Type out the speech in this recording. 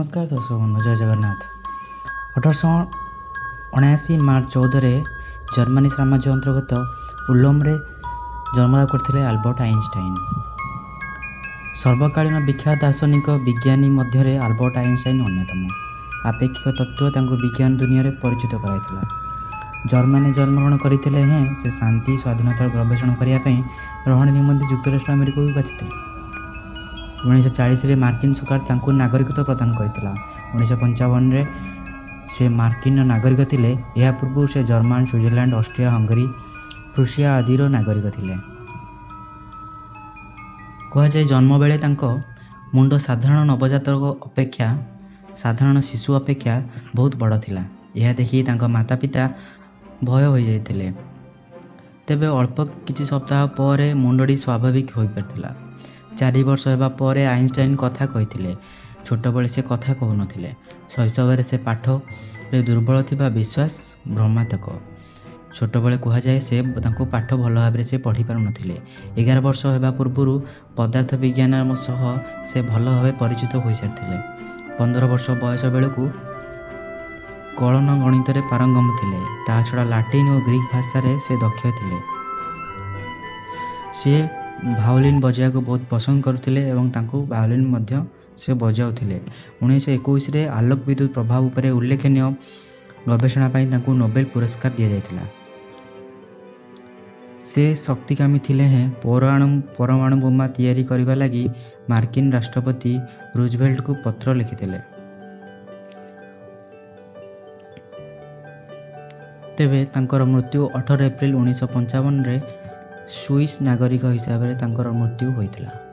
नमस्कार दर्शक बंधु, जय जगन्नाथ। 1879 मार्च 14 जर्मानी साम्राज्य अंतर्गत उल्लम जन्मलाभ करथिले आल्बर्ट आइनस्टाइन। सर्वकालीन विख्यात दार्शनिक विज्ञानी मध्य आल्बर्ट आइनस्टाइन अन्यतम। आपेक्षिक तत्व तांको विज्ञान दुनिया रे परिचित कराइथिला। जर्मानी जन्मग्रहण करथिले हैं से शांति स्वाधीनतार गवेषणा करने ग्रहण निम्ते युक्तराष्ट्र अमेरिका भी बाछी। 1940 में मार्किन सरकार नागरिकता प्रदान करथिला। 1955 से मार्किन नागरिक थिले। यह पूर्व से German, Switzerland, Austria, Hungary, Prussia आदि नागरिक थिले। कहुए जन्म बेले मुंड साधारण नवजातक अपेक्षा, साधारण शिशु अपेक्षा बहुत बड़ थिला। यह देखि माता पिता भय हो जाते। तेबे अल्प किछि सप्ताह पर मुंडडी स्वाभाविक हो पारिथिला। 4 वर्ष होगापर आइनस्टाइन कथा कही। छोट बड़े से कथा कहन शैशव से पाठ दुर्बल थी विश्वास भ्रमात्मक। छोट बड़े कहुए से पाठ भल भाव से पढ़ी पारे। 11 वर्ष होगा पूर्व पदार्थ विज्ञान सह से भल भाव परिचित हो सारी। 15 वर्ष बयस बेलू कलन गणित पारंगम थिले। ता छड़ा लाटिन और ग्रीक भाषा से दक्ष थिले। से भायोलिन बजाया को बहुत पसंद करथिले एवं तांको भायोलिन मध्य से बजाउथिले। 1921 आलोक विद्युत प्रभाव उपरे उल्लेखनीय गवेषणा पाई तांको नोबेल पुरस्कार दिया जायतिला। से शक्तिकामी थिले हैं। परमाणु बोमा तैयारी करिबा लागि मार्किन राष्ट्रपति रूजवेल्ट को पत्र लिखिथिले। तेबे तांकर मृत्यु 18 एप्रिल 1955 स्विस नागरिक हिसाब से तांकर मृत्यु होइतिला।